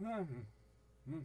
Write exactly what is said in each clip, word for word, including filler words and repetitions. Mm-hmm. Mm-hmm.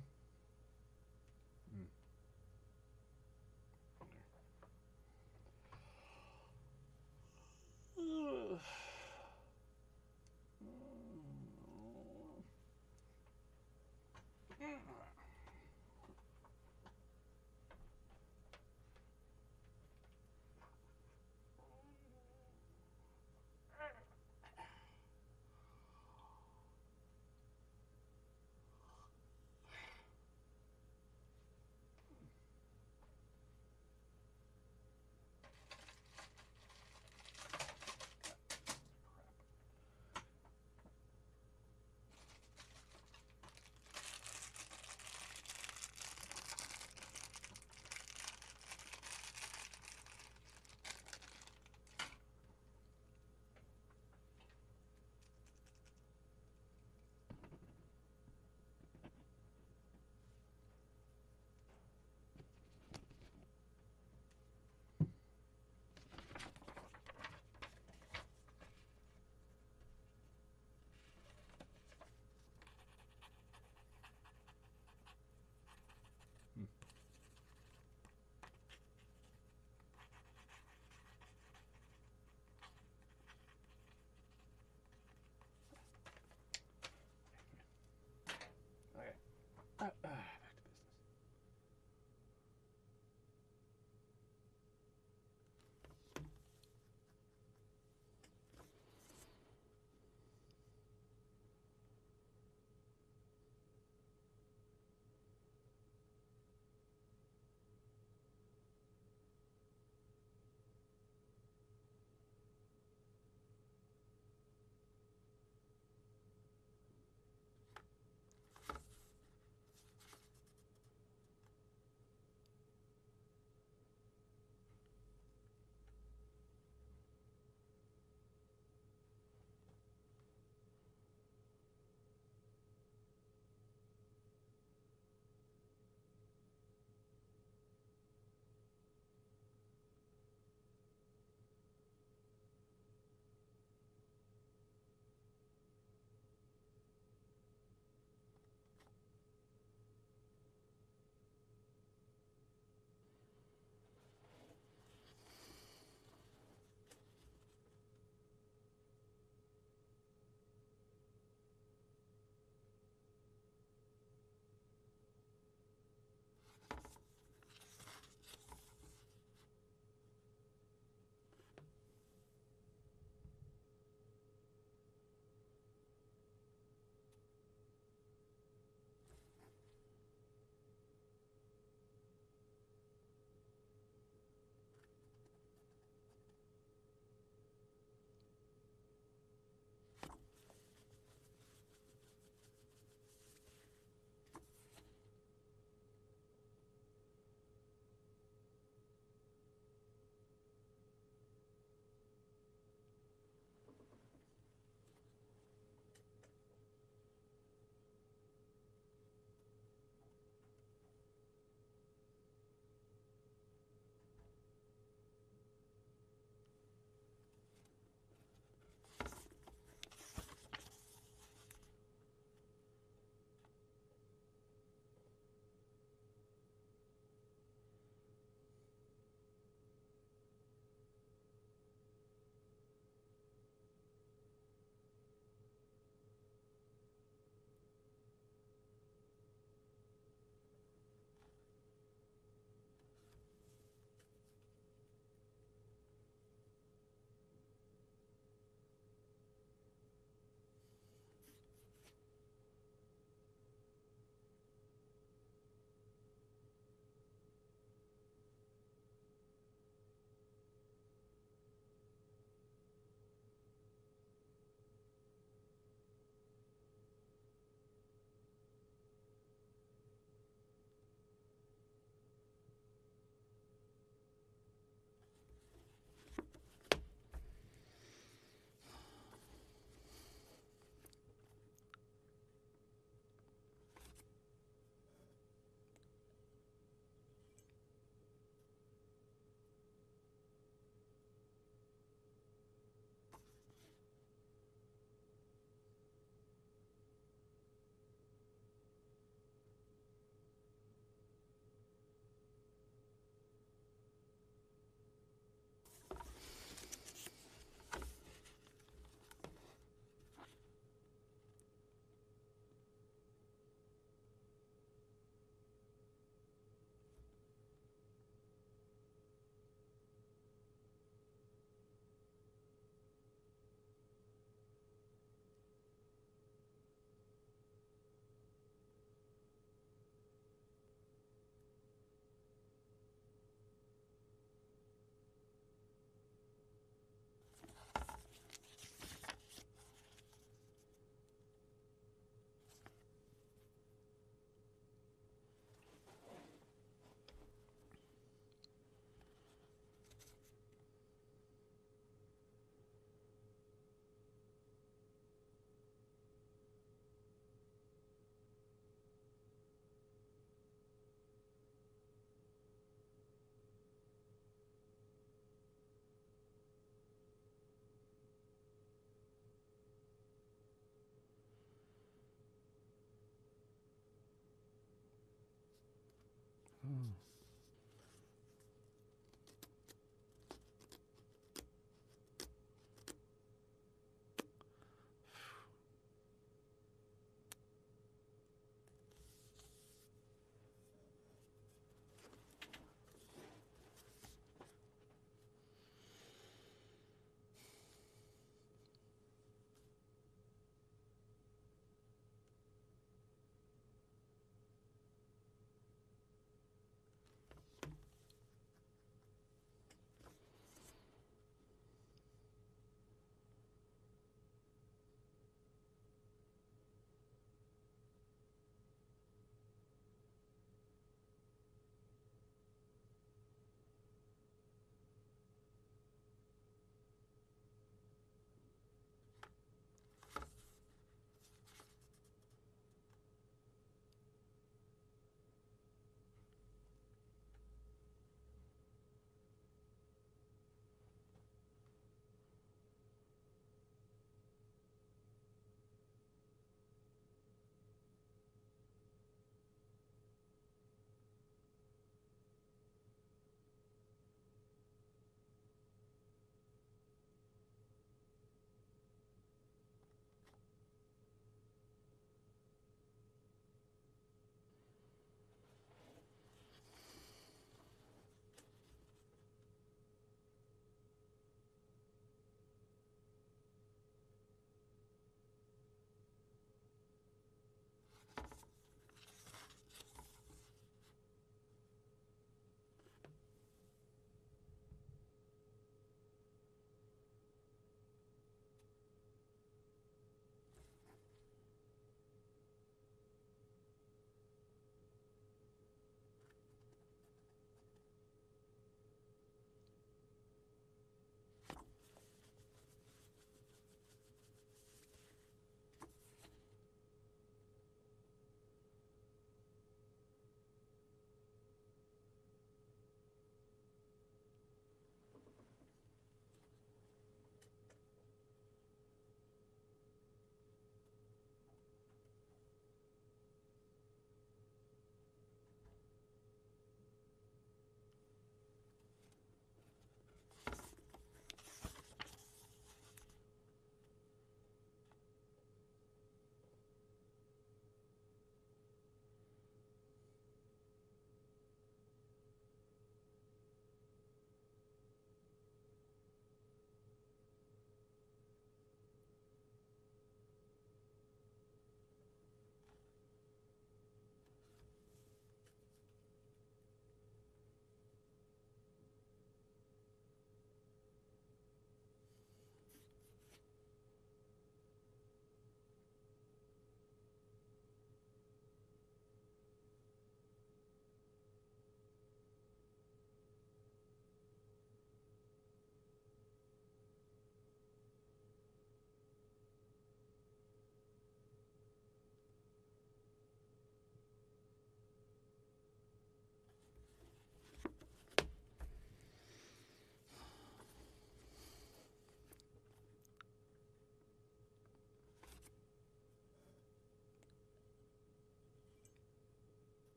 Hmm.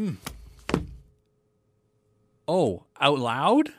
Hmm. Oh, out loud?